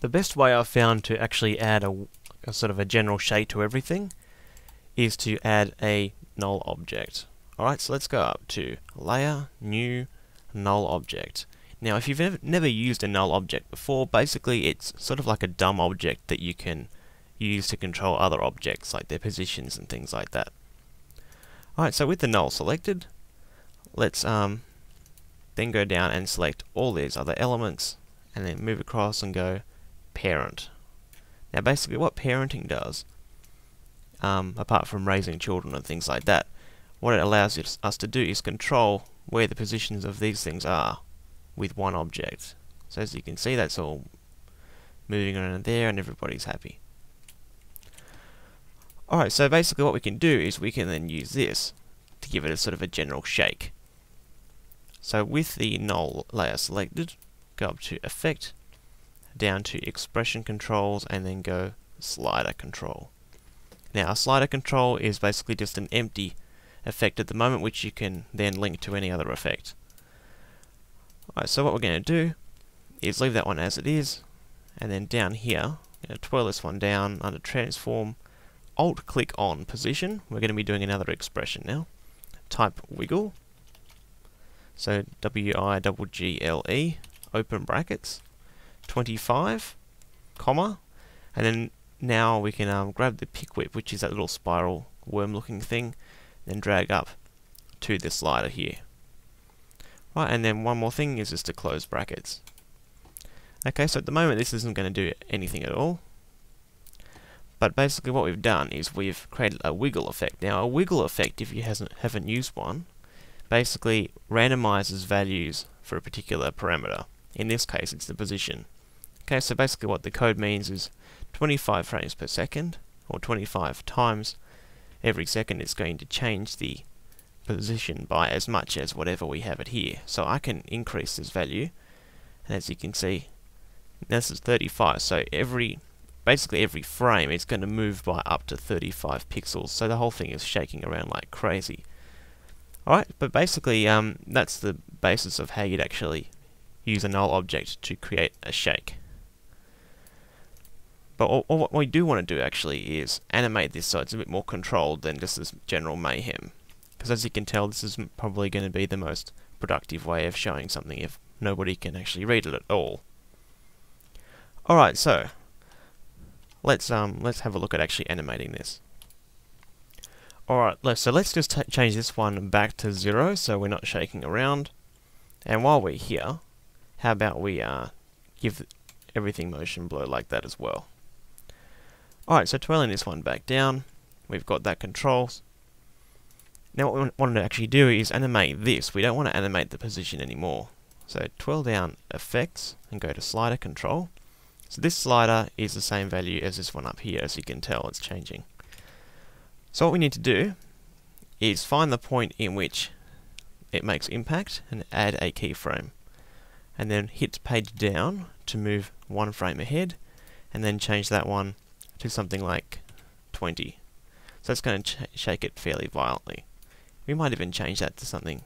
The best way I've found to actually add a sort of a general shape to everything is to add a null object. Alright, so let's go up to Layer, New, Null Object. Now, if you've never used a null object before, basically it's sort of like a dumb object that you can use to control other objects, like their positions and things like that. Alright, so with the null selected, let's then go down and select all these other elements, and then move across and go parent. Now, basically what parenting does, apart from raising children and things like that, what it allows us to do is control where the positions of these things are with one object. So as you can see, that's all moving around there and everybody's happy. Alright, so basically what we can do is we can then use this to give it a sort of a general shake. So with the null layer selected, go up to Effect, down to Expression Controls, and then go Slider Control. Now a slider control is basically just an empty effect at the moment, which you can then link to any other effect. Alright, so what we're going to do is leave that one as it is, and then down here, I'm going to twirl this one down under Transform, Alt click on Position. We're going to be doing another expression now. Type Wiggle, so W-I-G-G-L-E, open brackets, 25, comma, and then now we can grab the pick whip, which is that little spiral worm looking thing, then drag up to this slider here. Right, and then one more thing is just to close brackets. Okay, so at the moment this isn't going to do anything at all, but basically what we've done is we've created a wiggle effect. Now a wiggle effect, if you haven't used one, basically randomizes values for a particular parameter. In this case it's the position. Okay, so basically what the code means is 25 frames per second, or 25 times every second, it's going to change the position by as much as whatever we have it here. So I can increase this value, and as you can see, this is 35, so basically every frame is going to move by up to 35 pixels, so the whole thing is shaking around like crazy. Alright, but basically that's the basis of how you'd actually use a null object to create a shake. But what we do want to do actually is animate this so it's a bit more controlled than just this general mayhem. Because as you can tell, this is probably going to be the most productive way of showing something if nobody can actually read it at all. Alright, so let's have a look at actually animating this. Alright, so let's just change this one back to 0 so we're not shaking around. And while we're here, how about we give everything motion blur like that as well. Alright, so twirling this one back down, we've got that control. Now what we want to actually do is animate this. We don't want to animate the position anymore. So twirl down Effects and go to Slider Control. So this slider is the same value as this one up here, as you can tell it's changing. So what we need to do is find the point in which it makes impact and add a keyframe. And then hit page down to move one frame ahead, and then change that one to something like 20. So it's going to shake it fairly violently. We might even change that to something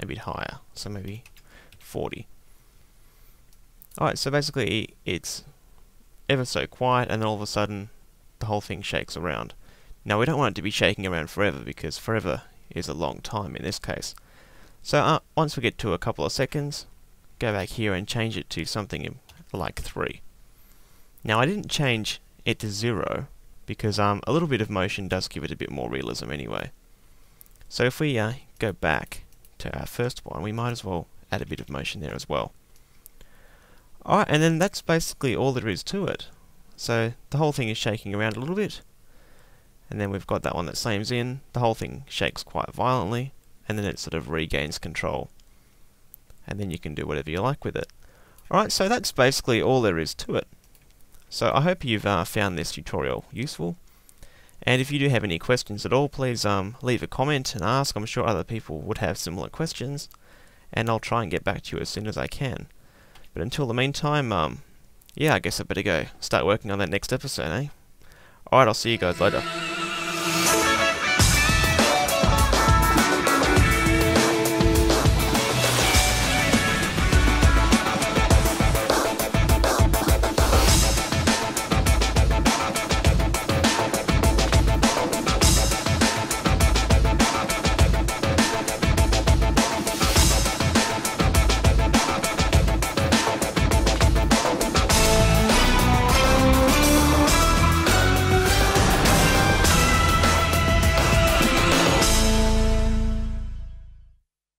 a bit higher, so maybe 40. Alright, so basically it's ever so quiet, and then all of a sudden the whole thing shakes around. Now we don't want it to be shaking around forever, because forever is a long time in this case. So once we get to a couple of seconds, go back here and change it to something like 3. Now I didn't change it to 0 because a little bit of motion does give it a bit more realism anyway. So if we go back to our first one, we might as well add a bit of motion there as well. Alright, and then that's basically all there is to it. So the whole thing is shaking around a little bit, and then we've got that one that slams in, the whole thing shakes quite violently, and then it sort of regains control. And then you can do whatever you like with it. Alright, so that's basically all there is to it. So I hope you've found this tutorial useful. And if you do have any questions at all, please leave a comment and ask. I'm sure other people would have similar questions, and I'll try and get back to you as soon as I can. But until the meantime, yeah, I guess I better go start working on that next episode, eh? Alright, I'll see you guys later.